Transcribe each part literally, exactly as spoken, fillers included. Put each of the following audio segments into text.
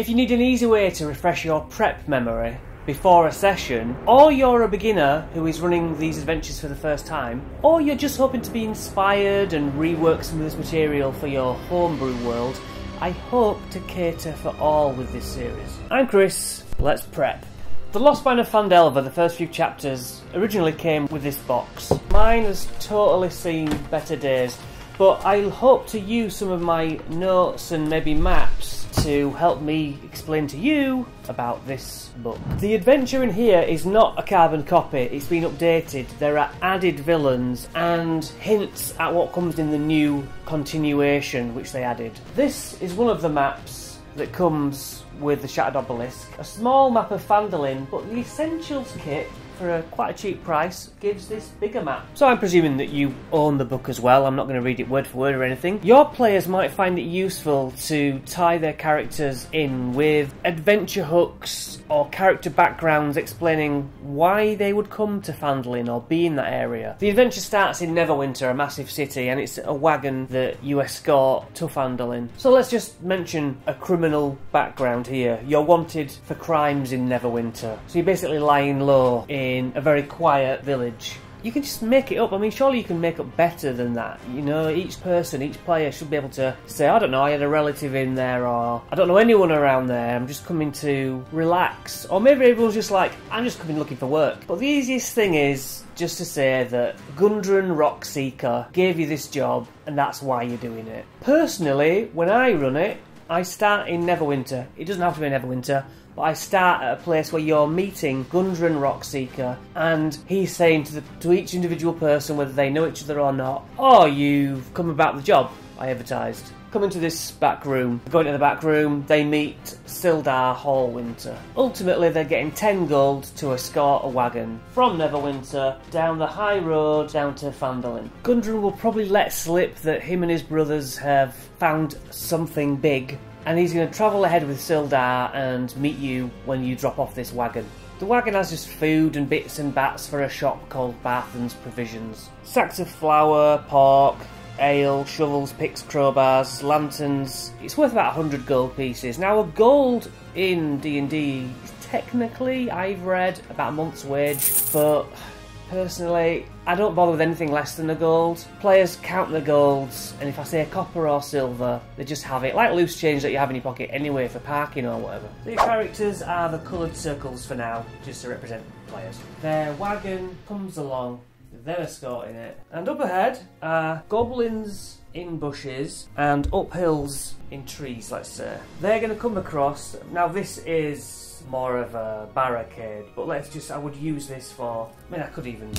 If you need an easy way to refresh your prep memory before a session, or you're a beginner who is running these adventures for the first time, or you're just hoping to be inspired and rework some of this material for your homebrew world, I hope to cater for all with this series. I'm Chris, let's prep. The Lost Mine of Phandelver, the first few chapters, originally came with this box. Mine has totally seen better days, but I hope to use some of my notes and maybe maps to help me explain to you about this book. The adventure in here is not a carbon copy, it's been updated. There are added villains and hints at what comes in the new continuation which they added. This is one of the maps that comes with the Shattered Obelisk. A small map of Phandalin, but the Essentials kit for a, quite a cheap price gives this bigger map. So I'm presuming that you own the book as well. I'm not going to read it word for word or anything. Your players might find it useful to tie their characters in with adventure hooks or character backgrounds explaining why they would come to Phandalin or be in that area. The adventure starts in Neverwinter, a massive city, and it's a wagon that you escort to Phandalin. So let's just mention a criminal background here. You're wanted for crimes in Neverwinter. So you're basically lying low in in a very quiet village. You can just make it up. I mean, surely you can make up better than that. You know, each person, each player should be able to say, I don't know, I had a relative in there, or I don't know anyone around there, I'm just coming to relax. Or maybe everyone's just like, I'm just coming looking for work. But the easiest thing is just to say that Gundren Rockseeker gave you this job, and that's why you're doing it. Personally, when I run it, I start in Neverwinter. It doesn't have to be Neverwinter, but I start at a place where you're meeting Gundren Rockseeker, and he's saying to, the, to each individual person, whether they know each other or not, oh, you've come about the job I advertised. Come into this back room. Going to the back room, they meet Sildar Hallwinter. Ultimately, they're getting ten gold to escort a wagon from Neverwinter down the high road down to Phandalin. Gundren will probably let slip that him and his brothers have found something big, and he's going to travel ahead with Sildar and meet you when you drop off this wagon. The wagon has just food and bits and bats for a shop called Barthen's Provisions. Sacks of flour, pork, ale, shovels, picks, crowbars, lanterns. It's worth about one hundred gold pieces. Now, a gold in D and D is technically, I've read, about a month's wage, but personally, I don't bother with anything less than a gold. Players count the golds, and if I say a copper or silver, they just have it, like loose change that you have in your pocket anyway for parking or whatever. The characters are the coloured circles for now, just to represent players. Their wagon comes along, they're escorting it. And up ahead are goblins in bushes and up hills in trees, let's say. They're going to come across. Now, this is more of a barricade, but let's just, I would use this for, I mean, I could even,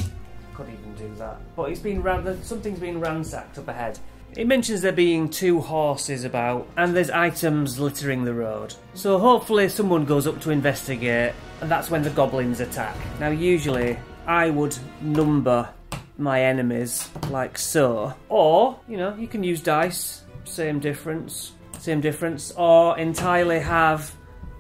could even do that. But it's been, something's been ransacked up ahead. It mentions there being two horses about, and there's items littering the road. So hopefully someone goes up to investigate, and that's when the goblins attack. Now, usually I would number my enemies like so, or, you know, you can use dice, same difference, same difference, or entirely have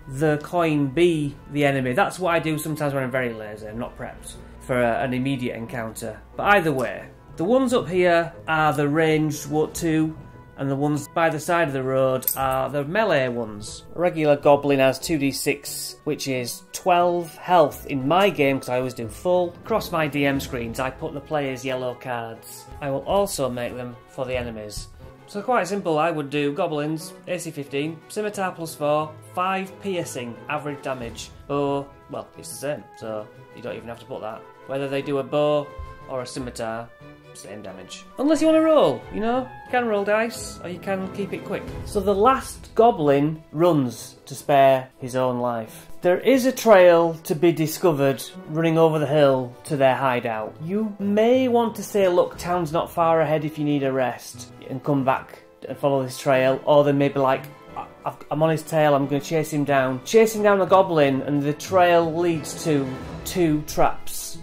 the coin be the enemy. That's what I do sometimes when I'm very lazy, I'm not prepped for a, an immediate encounter. But either way, the ones up here are the ranged two, and the ones by the side of the road are the melee ones. A regular goblin has two d six, which is twelve health in my game, because I always do full. Across my D M screens, I put the players' yellow cards. I will also make them for the enemies. So quite simple, I would do goblins, A C fifteen, scimitar plus four, five piercing, average damage. Bow, well, it's the same, so you don't even have to put that. Whether they do a bow or a scimitar, same damage. Unless you want to roll, you know? You can roll dice, or you can keep it quick. So the last goblin runs to spare his own life. There is a trail to be discovered running over the hill to their hideout. You may want to say, look, town's not far ahead if you need a rest, and come back and follow this trail, or they may be like, I'm on his tail, I'm going to chase him down. Chasing down the goblin, and the trail leads to two traps.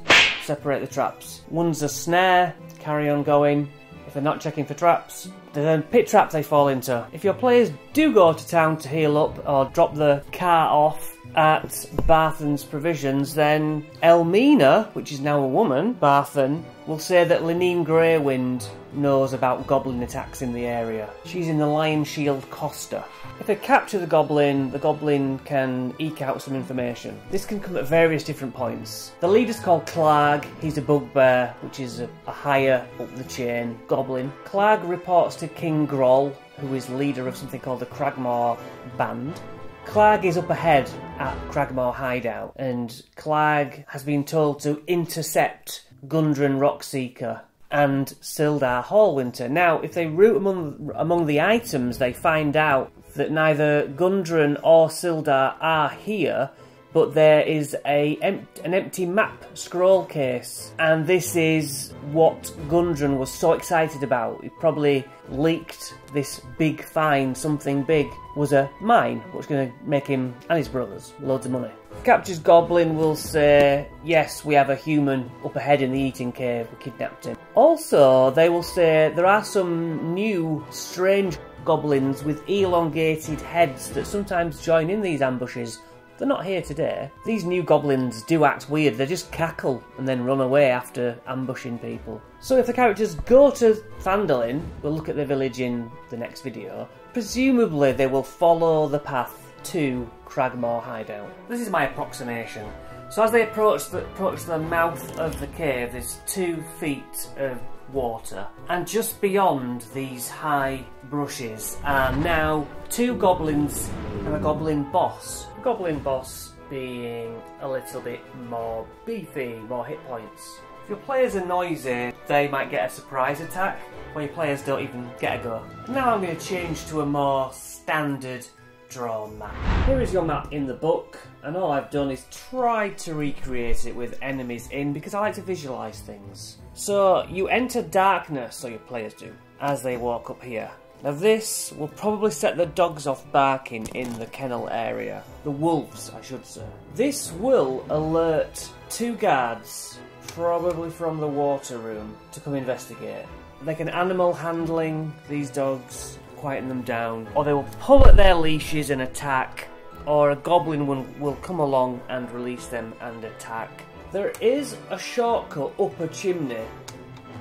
Separate the traps. One's a snare, carry on going. If they're not checking for traps, they're then pit traps they fall into. If your players do go to town to heal up or drop the car off, at Barthen's Provisions, then Elmina, which is now a woman, Barthen, will say that Lenine Greywind knows about goblin attacks in the area. She's in the Lionshield Coster. If they capture the goblin, the goblin can eke out some information. This can come at various different points. The leader's called Klarg. He's a bugbear, which is a, a higher up the chain goblin. Klarg reports to King Groll, who is leader of something called the Cragmaw Band. Klarg is up ahead at Cragmore Hideout, and Klarg has been told to intercept Gundren Rockseeker and Sildar Hallwinter. Now, if they root among, among the items, they find out that neither Gundren or Sildar are here, but there is a em an empty map scroll case, and this is what Gundren was so excited about. He probably leaked this big find. Something big was a mine, which was going to make him and his brothers loads of money. Captures goblin will say, yes, we have a human up ahead in the eating cave, we kidnapped him. Also, they will say there are some new strange goblins with elongated heads that sometimes join in these ambushes. They're not here today. These new goblins do act weird. They just cackle and then run away after ambushing people. So if the characters go to Phandalin, we'll look at the village in the next video. Presumably they will follow the path to Cragmore Hideout. This is my approximation. So as they approach the, approach the mouth of the cave, there's two feet of water, and just beyond these high brushes are now two goblins and a goblin boss. The goblin boss being a little bit more beefy, more hit points. If your players are noisy, they might get a surprise attack, where your players don't even get a go. Now I'm going to change to a more standard draw map. Here is your map in the book, and all I've done is try to recreate it with enemies in, because I like to visualise things. So you enter darkness, so your players do, as they walk up here. Now this will probably set the dogs off barking in the kennel area. The wolves, I should say. This will alert two guards, probably from the water room, to come investigate. They can animal handling these dogs, quieten them down, or they will pull at their leashes and attack, or a goblin will, will come along and release them and attack. There is a shortcut up a chimney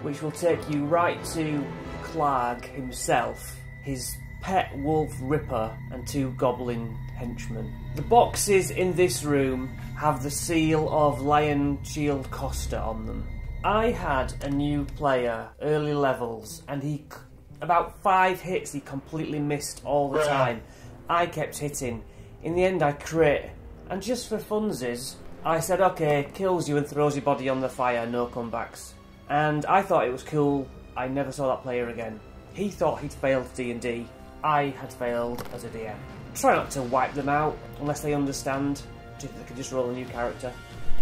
which will take you right to Klarg himself, his pet wolf Ripper, and two goblin henchmen. The boxes in this room have the seal of Lionshield Coster on them. I had a new player early levels, and he about five hits he completely missed all the time. I kept hitting. In the end I crit, and just for funsies I said, okay, kills you and throws your body on the fire, no comebacks. And I thought it was cool. I never saw that player again. He thought he'd failed D and D. I had failed as a D M. Try not to wipe them out unless they understand. They could just roll a new character.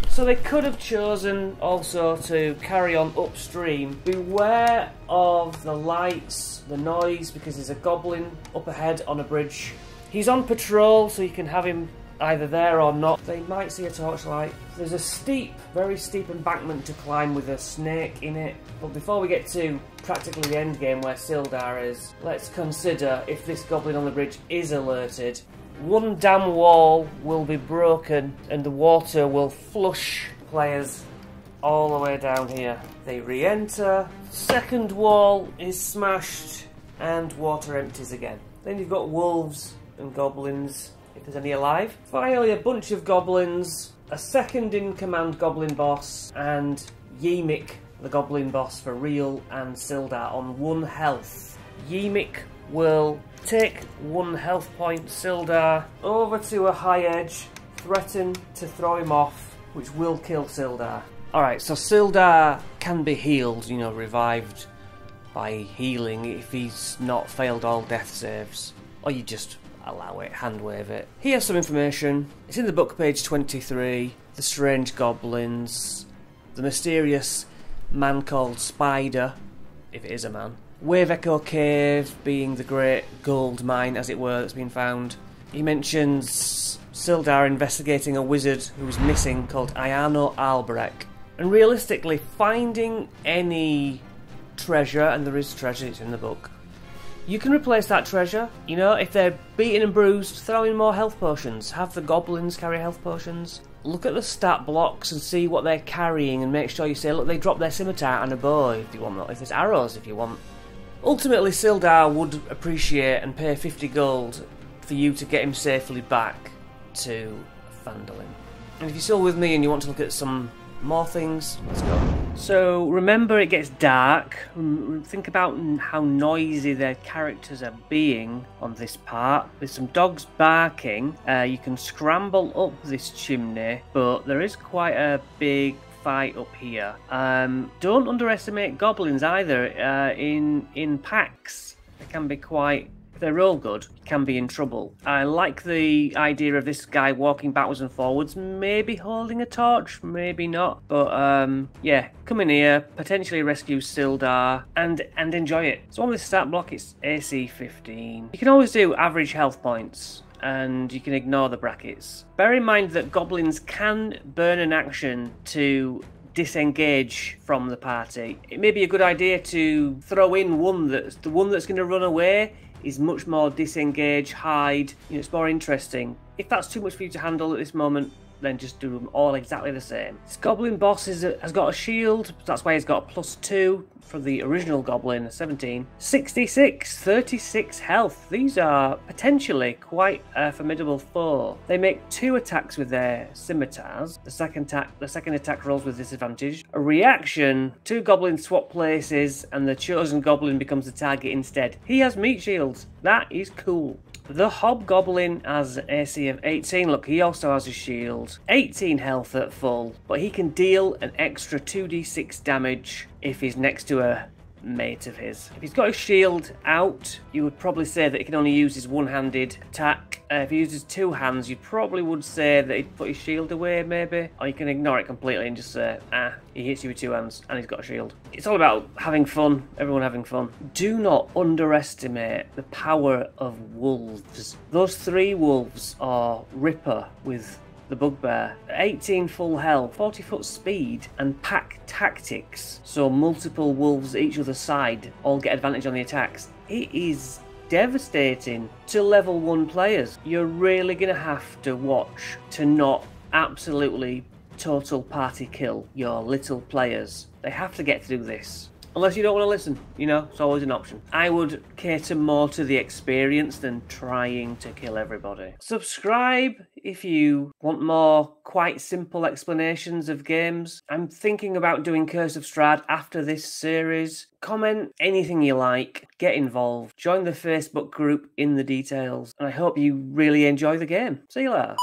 So they could have chosen also to carry on upstream. Beware of the lights, the noise, because there's a goblin up ahead on a bridge. He's on patrol, so you can have him either there or not. They might see a torchlight. There's a steep, very steep embankment to climb with a snake in it. But before we get to practically the end game where Sildar is, let's consider if this goblin on the bridge is alerted. One damn wall will be broken and the water will flush players all the way down here. They re-enter, second wall is smashed and water empties again. Then you've got wolves and goblins, if there's any alive. Finally, a bunch of goblins, a second in command goblin boss, and Yimik, the goblin boss for real, and Sildar on one health. Yimik will take one health point, Sildar, over to a high edge, threaten to throw him off, which will kill Sildar. Alright, so Sildar can be healed, you know, revived by healing if he's not failed all death saves. Or you just allow it, hand wave it. Here's some information. It's in the book, page twenty-three. The strange goblins. The mysterious man called Spider, if it is a man. Wave Echo Cave being the great gold mine, as it were, that's been found. He mentions Sildar investigating a wizard who was missing called Ayano Albrecht. And realistically, finding any treasure, and there is treasure, it's in the book, You can replace that treasure. You know, if they're beaten and bruised, throw in more health potions. Have the goblins carry health potions. Look at the stat blocks and see what they're carrying and make sure you say, look, they dropped their scimitar and a bow if you want that, if there's arrows if you want. Ultimately, Sildar would appreciate and pay fifty gold for you to get him safely back to Phandalin. And if you're still with me and you want to look at some more things, let's go. So, remember it gets dark. Think about how noisy their characters are being on this part. There's some dogs barking. Uh, you can scramble up this chimney, but there is quite a big fight up here. Um, don't underestimate goblins either uh, in, in packs. They can be quite... If they're all good, can be in trouble. I like the idea of this guy walking backwards and forwards, maybe holding a torch, maybe not. But um, yeah, come in here, potentially rescue Sildar, and and enjoy it. So on this stat block, it's A C fifteen. You can always do average health points, and you can ignore the brackets. Bear in mind that goblins can burn an action to disengage from the party. It may be a good idea to throw in one that's the one that's going to run away. Is much more disengage, hide, you know, it's more interesting. If that's too much for you to handle at this moment, then just do them all exactly the same. This goblin boss is a, has got a shield, that's why he's got a plus two from the original goblin, seventeen. sixty-six, thirty-six health. These are potentially quite a formidable foe. They make two attacks with their scimitars. The second attack, the second attack rolls with disadvantage. A reaction, two goblins swap places and the chosen goblin becomes the target instead. He has meat shields. That is cool. The Hobgoblin has an A C of eighteen. Look, he also has a shield. eighteen health at full, but he can deal an extra two d six damage if he's next to a mate of his. If he's got his shield out, you would probably say that he can only use his one-handed attack. Uh, if he uses two hands, you probably would say that he'd put his shield away, maybe. Or you can ignore it completely and just say, ah, he hits you with two hands and he's got a shield. It's all about having fun, everyone having fun. Do not underestimate the power of wolves. Those three wolves are Ripper with the bugbear, eighteen full health, forty foot speed, and pack tactics. So multiple wolves each other side all get advantage on the attacks. It is devastating to level one players. You're really gonna have to watch to not absolutely total party kill your little players. They have to get through this. Unless you don't want to listen, you know, it's always an option. I would cater more to the experience than trying to kill everybody. Subscribe if you want more quite simple explanations of games. I'm thinking about doing Curse of Strahd after this series. Comment anything you like, get involved, join the Facebook group in the details, and I hope you really enjoy the game. See you later.